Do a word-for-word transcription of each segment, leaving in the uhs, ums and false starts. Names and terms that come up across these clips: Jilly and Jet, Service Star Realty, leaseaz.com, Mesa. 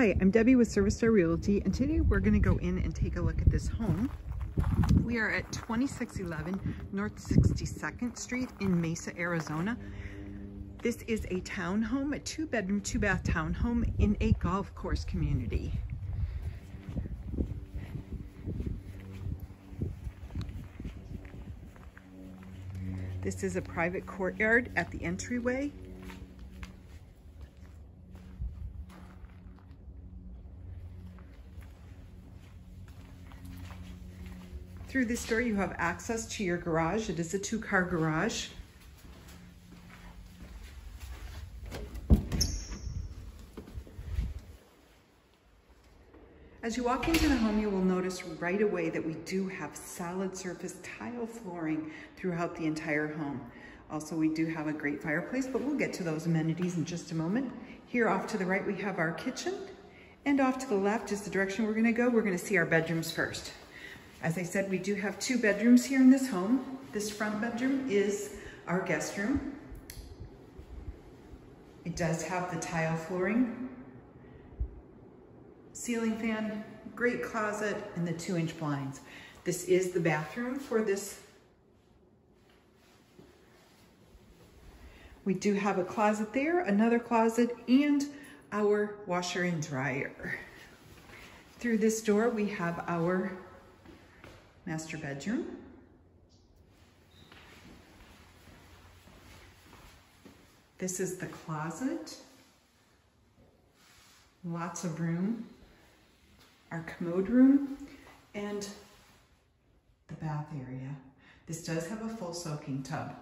Hi, I'm Debbie with Service Star Realty, and today we're going to go in and take a look at this home. We are at twenty-six eleven North sixty-second Street in Mesa, Arizona. This is a townhome, a two-bedroom, two-bath townhome in a golf course community. This is a private courtyard at the entryway. Through this door, you have access to your garage. It is a two-car garage. As you walk into the home, you will notice right away that we do have solid surface tile flooring throughout the entire home. Also, we do have a great fireplace, but we'll get to those amenities in just a moment. Here off to the right, we have our kitchen, and off to the left is the direction we're gonna go. We're gonna see our bedrooms first. As I said, we do have two bedrooms here in this home. This front bedroom is our guest room. It does have the tile flooring, ceiling fan, great closet, and the two inch blinds. This is the bathroom for this. We do have a closet there, another closet, and our washer and dryer. Through this door, we have our master bedroom. This is the closet. Lots of room. Our commode room and the bath area. This does have a full soaking tub.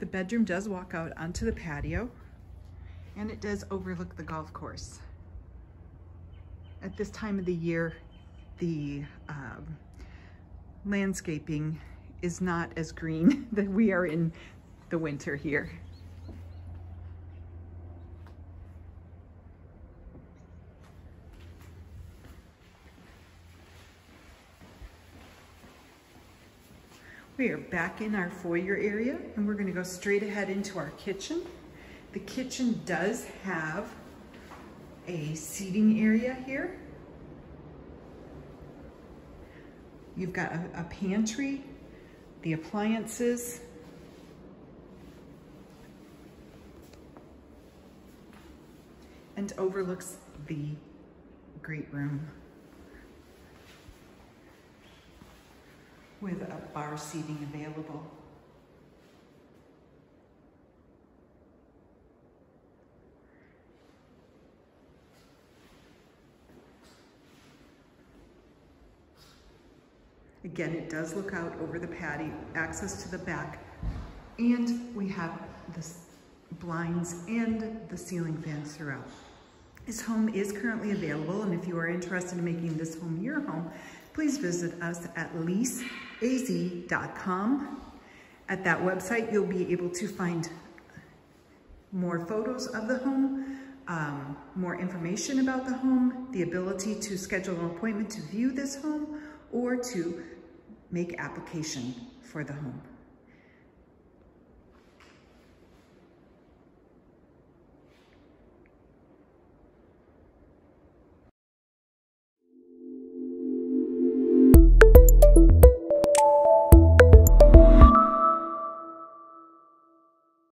The bedroom does walk out onto the patio, and it does overlook the golf course. At this time of the year, the um, landscaping is not as green that we are in the winter here. We are back in our foyer area, and we're gonna go straight ahead into our kitchen. The kitchen does have a seating area here. You've got a, a pantry, the appliances. And overlooks the great room with a bar seating available. Again, it does look out over the patio, access to the back, and we have the blinds and the ceiling fans throughout. This home is currently available, and if you are interested in making this home your home, please visit us at lease a z dot com. At that website, you'll be able to find more photos of the home, um, more information about the home, the ability to schedule an appointment to view this home, or to make application for the home.